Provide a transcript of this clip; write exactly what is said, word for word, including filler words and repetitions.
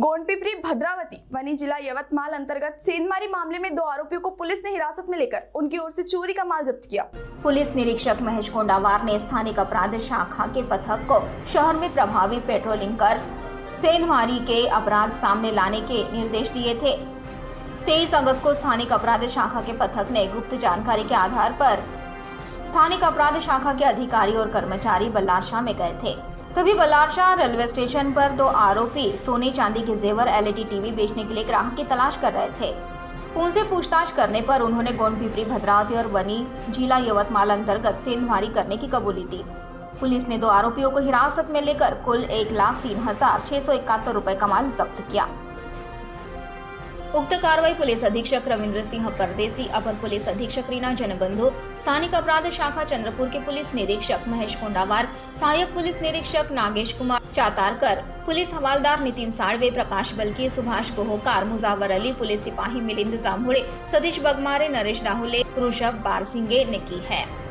गोंडपिपरी भद्रावती वनी जिला यवतमाल अंतर्गत सेंधमारी मामले में दो आरोपियों को पुलिस ने हिरासत में लेकर उनकी ओर से चोरी का माल जब्त किया। पुलिस निरीक्षक महेश कोंडावार ने स्थानीय अपराध शाखा के पथक को शहर में प्रभावी पेट्रोलिंग कर सेंधमारी के अपराध सामने लाने के निर्देश दिए थे। तेईस अगस्त को स्थानीय अपराध शाखा के पथक ने गुप्त जानकारी के आधार पर स्थानीय अपराध शाखा के अधिकारी और कर्मचारी बल्लारशाह में गए थे। तभी बल्लारशाह रेलवे स्टेशन पर दो आरोपी सोने चांदी के जेवर एलईडी टीवी बेचने के लिए ग्राहक की तलाश कर रहे थे। उनसे पूछताछ करने पर उन्होंने गोंडपिपरी भद्रावती और बनी जिला यवतमाल अंतर्गत सेंधमारी करने की कबूली दी। पुलिस ने दो आरोपियों को हिरासत में लेकर कुल एक लाख तीन हजार छह सौ इकहत्तर रुपए का माल जब्त किया। उक्त कार्रवाई पुलिस अधीक्षक रविन्द्र सिंह परदेसी, अपर पुलिस अधीक्षक रीना जनबंधु, स्थानिक अपराध शाखा चंद्रपुर के पुलिस निरीक्षक महेश कोंडावार, सहायक पुलिस निरीक्षक नागेश कुमार चातारकर, पुलिस हवालदार नितिन साड़वे, प्रकाश बल्की, सुभाष गोहकार, मुजावर अली, पुलिस सिपाही मिलिंद जामुड़े, सतीश बगमारे, नरेश राहुल, ऋषभ बारसिंगे ने की है।